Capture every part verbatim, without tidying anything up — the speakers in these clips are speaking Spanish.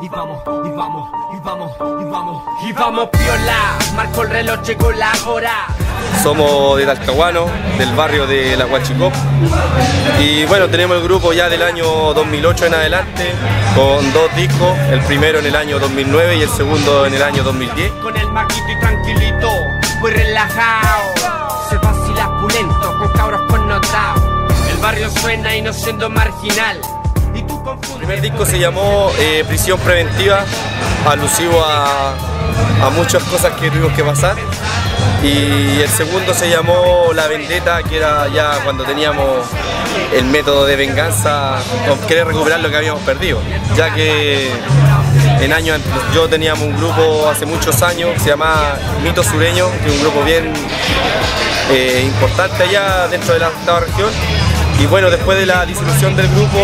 y vamos, y vamos, y vamos, y vamos, y vamos piola. Marco el reloj, llegó la hora. Somos de Talcahuano, del barrio de La Huachicó, y bueno, tenemos el grupo ya del año dos mil ocho en adelante, con dos discos, el primero en el año dos mil nueve y el segundo en el año dos mil diez. Con el maquito y tranquilito, muy relajado, se vacila pulento, con cabros connotados. El barrio suena y no siendo marginal. Y tú confundes. El primer disco se llamó eh, Prisión Preventiva, alusivo a, a muchas cosas que tuvimos que pasar. Y el segundo se llamó La Vendetta, que era ya cuando teníamos el método de venganza, o querer recuperar lo que habíamos perdido, ya que en años yo teníamos un grupo hace muchos años que se llamaba Mito Sureño, que es un grupo bien eh, importante allá dentro de la octava región. Y bueno, después de la disolución del grupo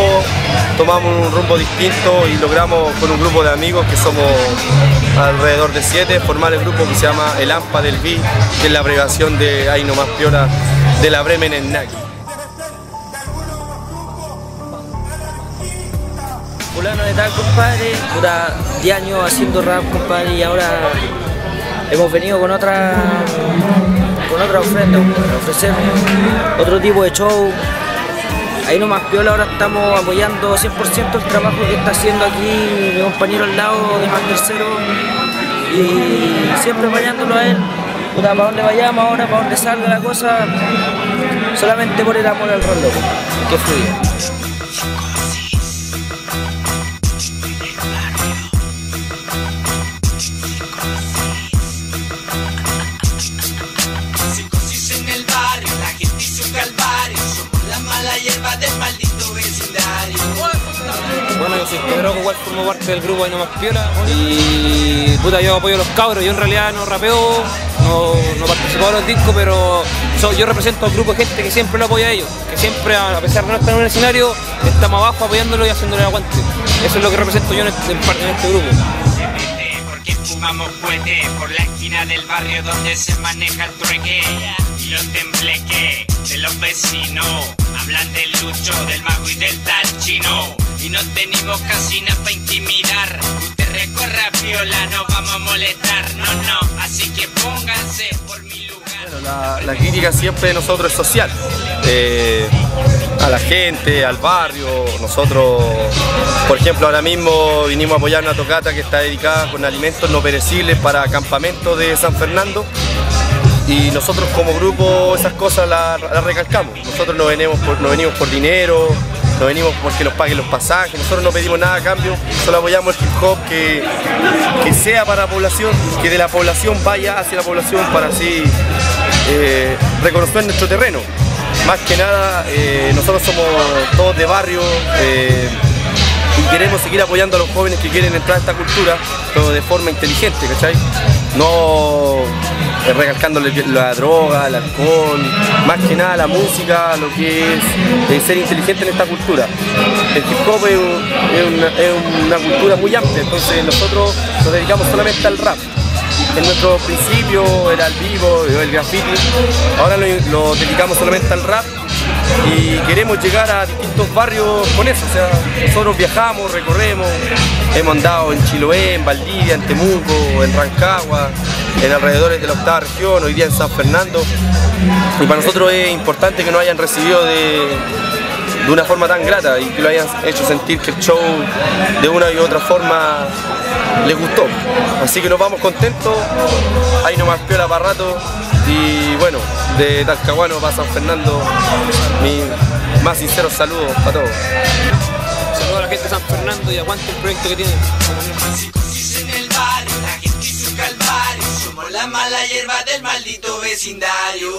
tomamos un rumbo distinto y logramos con un grupo de amigos, que somos alrededor de siete, formar el grupo que se llama El Ampa del Vi, que es la abreviación de Ay No Más Piora de la Bremen en Naki. Fulano de tal, compadre, puta, diez años haciendo rap, compadre, y ahora hemos venido con otra, con otra ofrenda, para ofrecer otro tipo de show. Ahí nomás piola, ahora estamos apoyando cien por ciento el trabajo que está haciendo aquí mi compañero al lado de más tercero, y siempre apoyándolo a él. Puta, para donde vayamos ahora, para donde salga la cosa, solamente por el amor al rol, loco, que fluye. La hierba del maldito vecindario. Bueno, yo soy Pedro, igual formo parte del grupo Ay No Más Piora, y puta, yo apoyo a los cabros. Yo en realidad no rapeo, no, no participo de los discos, pero so, yo represento a un grupo de gente que siempre lo apoya a ellos, que siempre, a pesar de no estar en un escenario, estamos abajo apoyándolo y haciéndole el aguante. Eso es lo que represento yo en este, en parte de este grupo. Que fumamos puente por la esquina del barrio donde se maneja el trueque, y los tembleques de los vecinos hablan del lucho, del mago y del tal chino, y no tenemos casi nada para intimidar. Usted recorra piola, no vamos a molestar, no, no, así que pónganse por mi lugar. Bueno, la, la crítica siempre de nosotros es social, eh, a la gente, al barrio. Nosotros, por ejemplo, ahora mismo vinimos a apoyar una tocata que está dedicada con alimentos no perecibles para campamentos de San Fernando, y nosotros como grupo esas cosas las, las recalcamos. Nosotros no venimos, por, no venimos por dinero, no venimos porque nos paguen los pasajes, nosotros no pedimos nada a cambio, solo apoyamos el hip hop que, que sea para la población, que de la población vaya hacia la población, para así eh, reconocer nuestro terreno. Más que nada, eh, nosotros somos todos de barrio eh, y queremos seguir apoyando a los jóvenes que quieren entrar a esta cultura, pero de forma inteligente, ¿cachai? No eh, recalcando la droga, el alcohol, más que nada la música, lo que es eh, ser inteligente en esta cultura. El hip hop es, es, una, es una cultura muy amplia, entonces nosotros nos dedicamos solamente al rap. En nuestro principio era el vivo, el graffiti, ahora lo, lo dedicamos solamente al rap, y queremos llegar a distintos barrios con eso. O sea, nosotros viajamos, recorremos, hemos andado en Chiloé, en Valdivia, en Temuco, en Rancagua, en alrededores de la octava región, hoy día en San Fernando, y para nosotros es importante que nos hayan recibido de... de una forma tan grata, y que lo hayan hecho sentir que el show de una y otra forma les gustó. Así que nos vamos contentos, ahí nomás piola para rato, y bueno, de Talcahuano para San Fernando, mis más sinceros saludos para todos. Saludos a la gente de San Fernando, y aguante el proyecto que tienen. La gente y su calvario, somos la mala hierba del maldito vecindario.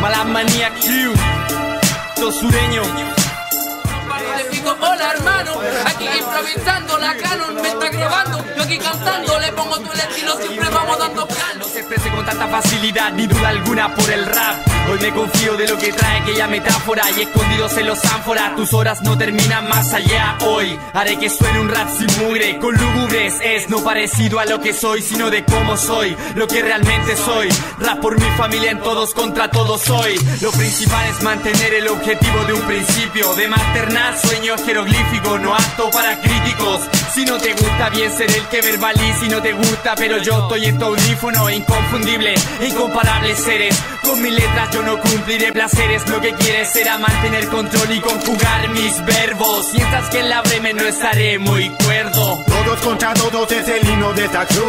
Malamanía Q, Mito Sureño. Hola hermano, aquí improvisando, la Canon me está grabando, yo aquí cantando, le pongo tu estilo, siempre vamos dando planos. No se exprese con tanta facilidad ni duda alguna por el rap. Hoy me confío de lo que trae aquella metáfora, y escondidos en los ánforas tus horas no terminan más allá. Hoy haré que suene un rap sin mugre, con lúgubres es, no parecido a lo que soy, sino de cómo soy, lo que realmente soy. Rap por mi familia, en todos contra todos hoy. Lo principal es mantener el objetivo de un principio, de maternar sueños jeroglíficos, no apto para críticos. Si no te gusta, bien seré el que verbalice, si no te gusta, pero yo estoy en tu audífono. Inconfundible, incomparables seres, con mis letras yo no cumpliré placeres. Lo que quieres será mantener control y conjugar mis verbos, mientras que en la Bremen no estaré muy cuerdo. Todos contra todos es el himno de esta acción,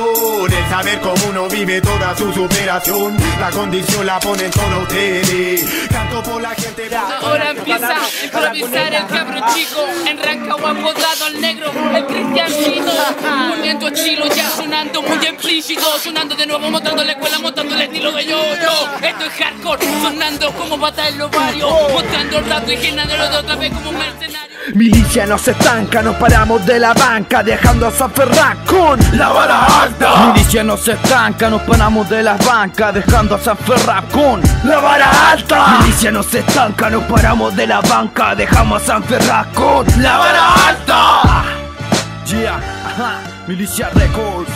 el saber cómo uno vive toda su superación. La condición la ponen todos ustedes, canto por la gente. Ahora empieza a improvisar el cabro chico, en Rancagua podado el negro, el cristianito. Poniendo chilo ya sonando muy explícito, sonando de nuevo, mostrando la escuela, mostrando el estilo de yo, yo. Esto es hardcore, sonando como bata en los barrios, mostrando el rato y generando de otra vez como un mercenario. Milicia no se estanca, nos paramos de la banca, dejando a San Fernando con la vara alta. Milicia no se estanca, nos paramos de las bancas, dejando a San Fernando con la vara alta. Milicia no se estanca, nos paramos de la banca, dejamos a San Fernando con la vara alta. Yeah, ajá, Milicia Records.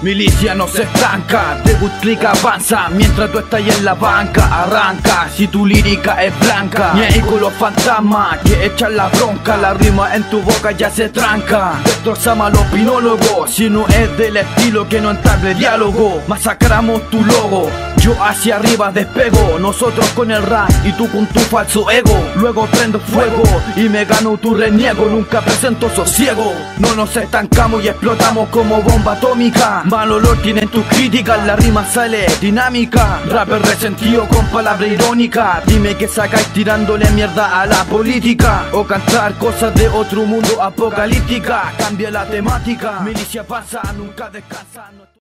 Milicia no se estanca, debut click avanza, mientras tú estás en la banca. Arranca, si tu lírica es blanca, ni ahí con los fantasmas que echan la bronca. La rima en tu boca ya se tranca, destrozamos a los opinólogos, si no es del estilo que no entable diálogo. Masacramos tu logo, yo hacia arriba despego, nosotros con el rap y tú con tu falso ego. Luego prendo fuego y me gano tu reniego, nunca presento sosiego. No nos estancamos y explotamos como bomba atómica, mal olor tienen tus críticas, la rima sale dinámica. Rapper resentido con palabra irónica, dime que sacáis tirándole mierda a la política, o cantar cosas de otro mundo apocalíptica. Cambia la temática, Milicia pasa, nunca descansa.